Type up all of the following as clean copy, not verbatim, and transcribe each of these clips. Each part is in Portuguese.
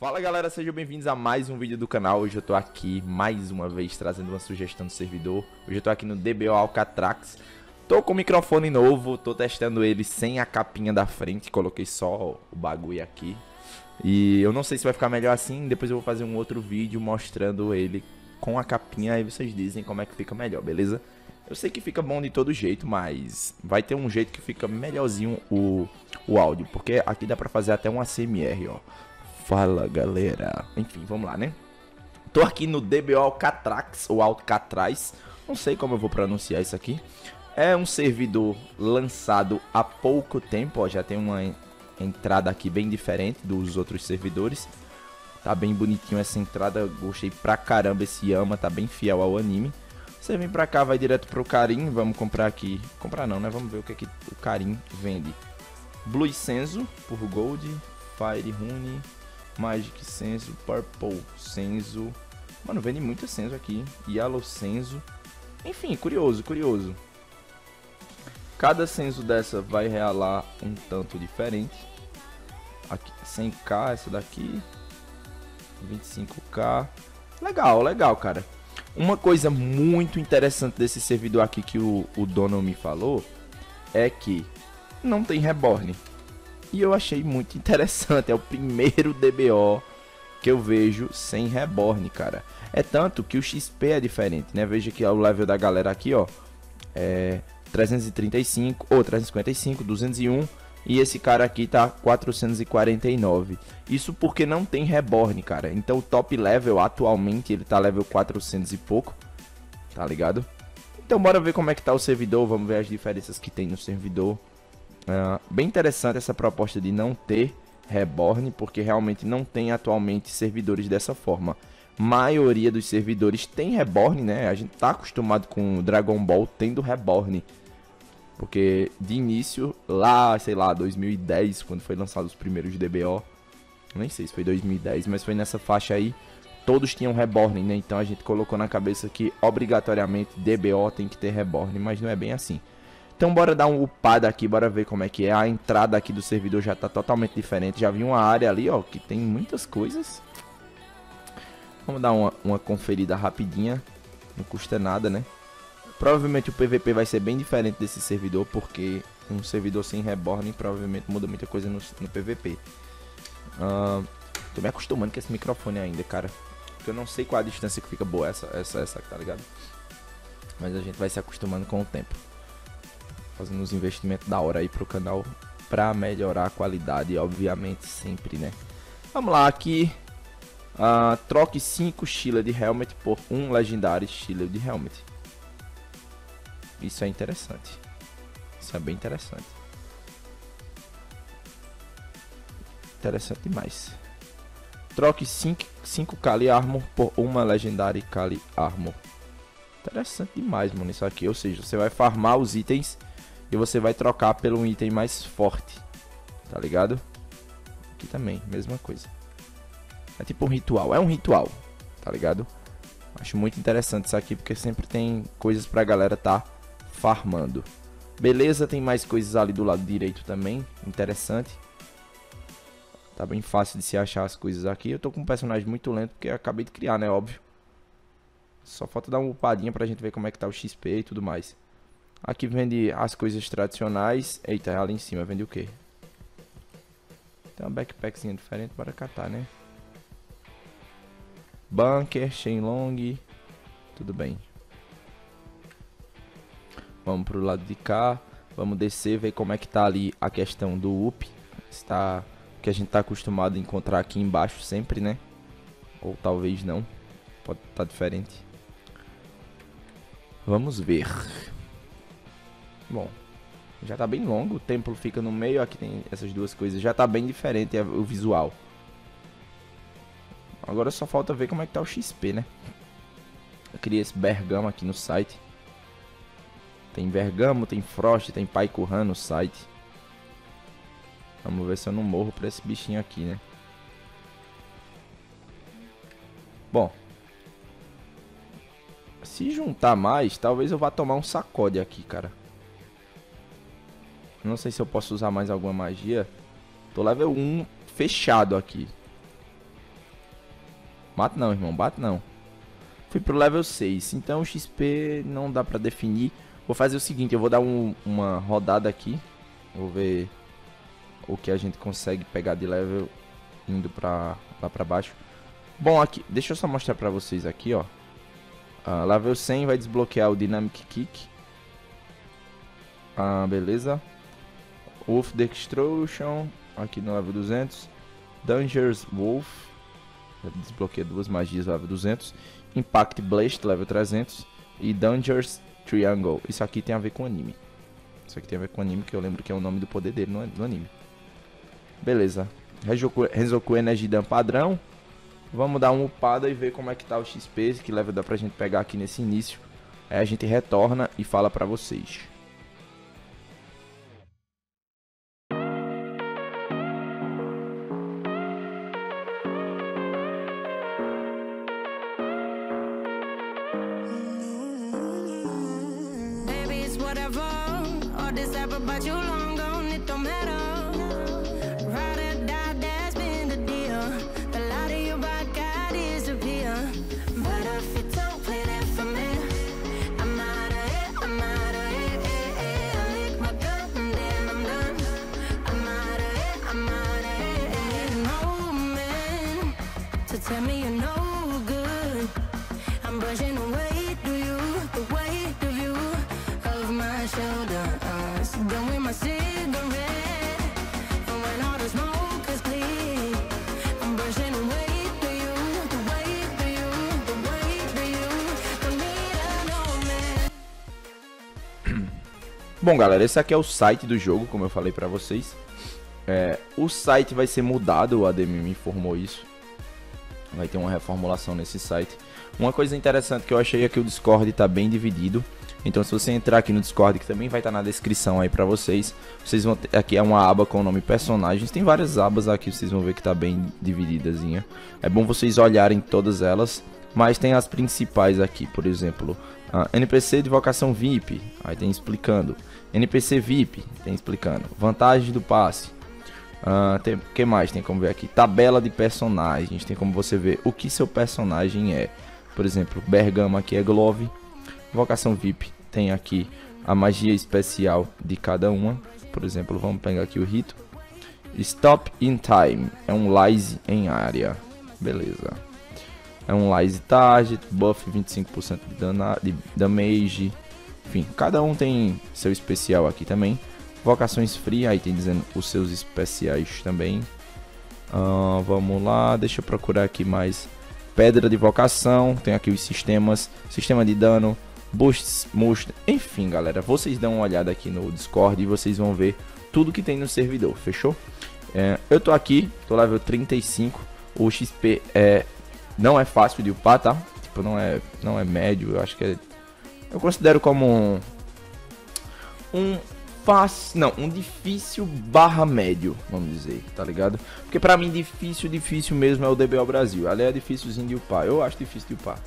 Fala galera, sejam bem-vindos a mais um vídeo do canal. Hoje eu tô aqui mais uma vez trazendo uma sugestão do servidor. Hoje eu tô aqui no DBO Alcatraz. Tô com o microfone novo, tô testando ele sem a capinha da frente. Coloquei só o bagulho aqui. E eu não sei se vai ficar melhor assim. Depois eu vou fazer um outro vídeo mostrando ele com a capinha. Aí vocês dizem como é que fica melhor, beleza? Eu sei que fica bom de todo jeito, mas vai ter um jeito que fica melhorzinho o áudio. Porque aqui dá pra fazer até um ASMR, ó. Fala galera, enfim, vamos lá, né? Tô aqui no DBO Alcatraz, ou Alcatraz, não sei como eu vou pronunciar isso aqui. É um servidor lançado há pouco tempo, ó, já tem uma entrada aqui bem diferente dos outros servidores. Tá bem bonitinho essa entrada, gostei pra caramba, esse Yama tá bem fiel ao anime. Você vem pra cá, vai direto pro Karim, vamos comprar aqui, comprar não, né? Vamos ver o que é que o Karim vende. Blue Senso, por Gold, Fire Rune... Magic Senso, Purple Senso. Mano, vende muito Senso aqui. Yalo Senso. Enfim, curioso, curioso. Cada Senso dessa vai realar um tanto diferente. Aqui, 100k essa daqui. 25k. Legal, legal, cara. Uma coisa muito interessante desse servidor aqui que o dono me falou é que não tem Reborn. E eu achei muito interessante, é o primeiro DBO que eu vejo sem Reborn, cara. É tanto que o XP é diferente, né? Veja que o level da galera aqui, ó, é 335, ou 355, 201. E esse cara aqui tá 449. Isso porque não tem Reborn, cara. Então o top level, atualmente, ele tá level 400 e pouco, tá ligado? Então bora ver como é que tá o servidor, vamos ver as diferenças que tem no servidor. Bem interessante essa proposta de não ter Reborn, porque realmente não tem atualmente servidores dessa forma. Maioria dos servidores tem Reborn, né? A gente tá acostumado com o Dragon Ball tendo Reborn. Porque de início, lá, sei lá, 2010, quando foi lançado os primeiros DBO, nem sei se foi 2010, mas foi nessa faixa aí, todos tinham Reborn, né? Então a gente colocou na cabeça que obrigatoriamente DBO tem que ter Reborn, mas não é bem assim. Então bora dar um upada aqui, bora ver como é que é. A entrada aqui do servidor já tá totalmente diferente. Já vi uma área ali, ó, que tem muitas coisas. Vamos dar uma conferida rapidinha. Não custa nada, né? Provavelmente o PVP vai ser bem diferente desse servidor, porque um servidor sem Reborn provavelmente muda muita coisa no PVP. Tô me acostumando com esse microfone ainda, cara. Porque eu não sei qual a distância que fica boa essa, tá ligado? Mas a gente vai se acostumando com o tempo. Fazendo uns investimentos da hora aí pro canal pra melhorar a qualidade, obviamente, sempre, né? Vamos lá, aqui. Troque 5 Sheila de Helmet por 1 legendário Sheila de Helmet. Isso é interessante. Isso é bem interessante. Interessante demais. Troque 5 Kali Armor por 1 legendária Kali Armor. Interessante demais, mano, isso aqui. Ou seja, você vai farmar os itens... E você vai trocar pelo item mais forte. Tá ligado? Aqui também, mesma coisa. É tipo um ritual, é um ritual. Tá ligado? Acho muito interessante isso aqui, porque sempre tem coisas pra galera tá farmando. Beleza, tem mais coisas ali do lado direito também. Interessante. Tá bem fácil de se achar as coisas aqui. Eu tô com um personagem muito lento, porque eu acabei de criar, né? Óbvio. Só falta dar uma upadinha pra gente ver como é que tá o XP e tudo mais. Aqui vende as coisas tradicionais. Eita, ali em cima vende o quê? Tem uma backpackzinha diferente para catar, né? Bunker, Shenlong. Tudo bem. Vamos pro lado de cá. Vamos descer, ver como é que tá ali a questão do up. Está... Que a gente tá acostumado a encontrar aqui embaixo sempre, né? Ou talvez não. Pode estar diferente. Vamos ver. Bom, já tá bem longo, o templo fica no meio, aqui tem essas duas coisas, já tá bem diferente o visual. Agora só falta ver como é que tá o XP, né? Eu criei esse Bergamo aqui no site. Tem Bergamo, tem Frost, tem Paikuhan no site. Vamos ver se eu não morro pra esse bichinho aqui, né? Bom. Se juntar mais, talvez eu vá tomar um sacode aqui, cara. Não sei se eu posso usar mais alguma magia. Tô level 1 fechado aqui. Mata não, irmão, bate não. Fui pro level 6, então o XP não dá pra definir. Vou fazer o seguinte, eu vou dar uma rodada aqui. Vou ver o que a gente consegue pegar de level indo pra, lá pra baixo. Bom, aqui, deixa eu só mostrar pra vocês aqui, ó. Level 100 vai desbloquear o Dynamic Kick. Beleza. Wolf Destruction, aqui no level 200. Dangerous Wolf, desbloqueia duas magias level 200. Impact Blast, level 300. E Dangerous Triangle, isso aqui tem a ver com anime. Isso aqui tem a ver com anime, que eu lembro que é o nome do poder dele no anime. Beleza. Rezoku Energy Dam padrão. Vamos dar uma upada e ver como é que tá o XP, que level dá pra gente pegar aqui nesse início. Aí a gente retorna e fala pra vocês. Bom, galera, esse aqui é o site do jogo, como eu falei pra vocês. O site vai ser mudado, o Ademir me informou isso. Vai ter uma reformulação nesse site. Uma coisa interessante que eu achei é que o Discord tá bem dividido. Então, se você entrar aqui no Discord, que também vai estar na descrição aí pra vocês, vocês vão ter, aqui é uma aba com o nome personagens. Tem várias abas aqui, vocês vão ver que tá bem divididazinha. É bom vocês olharem todas elas. Mas tem as principais aqui, por exemplo, NPC de vocação VIP, aí tem explicando. NPC VIP, tem explicando. Vantagem do passe. O que mais tem como ver aqui? Tabela de personagens, tem como você ver o que seu personagem é. Por exemplo, Bergamo aqui é Glove. Vocação VIP tem aqui a magia especial de cada uma. Por exemplo, vamos pegar aqui o rito. Stop in time, é um laze em área. Beleza. É um Lazy Target, buff 25% de damage, enfim, cada um tem seu especial aqui também. Vocações free, aí tem dizendo os seus especiais também. Vamos lá, deixa eu procurar aqui mais. Pedra de vocação, tem aqui os sistemas, sistema de dano, boosts, monstro, enfim galera, vocês dão uma olhada aqui no Discord e vocês vão ver tudo que tem no servidor, fechou? Eu tô aqui, tô level 35, o XP é... Não é fácil de upar, tá? Tipo, não é médio, eu acho que é... Eu considero como um fácil... Não, um difícil barra médio, vamos dizer, tá ligado? Porque pra mim difícil mesmo é o DBO Brasil. Ali é difícilzinho de upar, eu acho difícil de upar.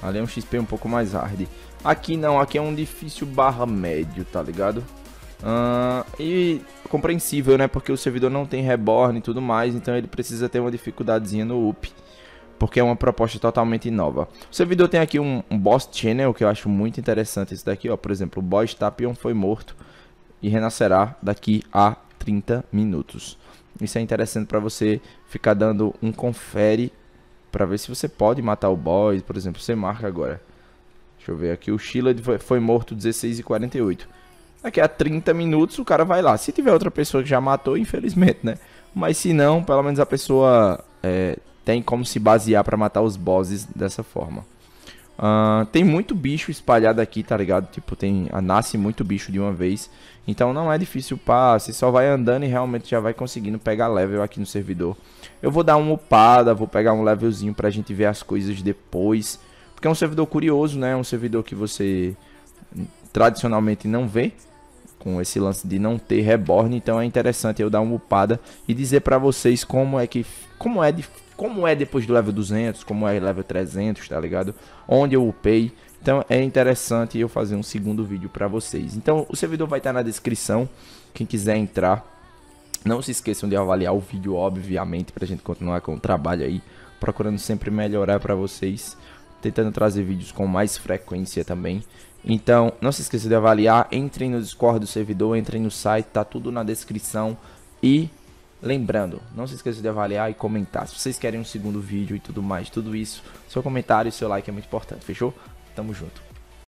Ali é um XP um pouco mais hard. Aqui não, aqui é um difícil barra médio, tá ligado? E compreensível, né? Porque o servidor não tem reborn e tudo mais, então ele precisa ter uma dificuldadezinha no up. Porque é uma proposta totalmente nova. O servidor tem aqui um boss channel que eu acho muito interessante. Isso daqui, ó. Por exemplo, o boss Tapion foi morto e renascerá daqui a 30 minutos. Isso é interessante para você ficar dando um confere para ver se você pode matar o boss. Por exemplo, você marca agora. Deixa eu ver aqui. O Sheila foi morto 16h48. Daqui a 30 minutos o cara vai lá. Se tiver outra pessoa que já matou, infelizmente, né? Mas se não, pelo menos a pessoa... Tem como se basear pra matar os bosses dessa forma. Tem muito bicho espalhado aqui, tá ligado? Tipo, nasce muito bicho de uma vez. Então não é difícil upar. Você só vai andando e realmente já vai conseguindo pegar level aqui no servidor. Eu vou dar uma upada, vou pegar um levelzinho pra gente ver as coisas depois. Porque é um servidor curioso, né? É um servidor que você tradicionalmente não vê. Com esse lance de não ter reborn. Então é interessante eu dar uma upada e dizer pra vocês como é depois do level 200, como é level 300, tá ligado? Onde eu upei. Então é interessante eu fazer um segundo vídeo pra vocês. Então o servidor vai estar na descrição, quem quiser entrar. Não se esqueçam de avaliar o vídeo, obviamente, pra gente continuar com o trabalho aí procurando sempre melhorar para vocês, tentando trazer vídeos com mais frequência também. Então, não se esqueça de avaliar, entrem no Discord do servidor, entrem no site, tá tudo na descrição. E lembrando, não se esqueça de avaliar e comentar. Se vocês querem um segundo vídeo e tudo mais, tudo isso, seu comentário e seu like é muito importante, fechou? Tamo junto.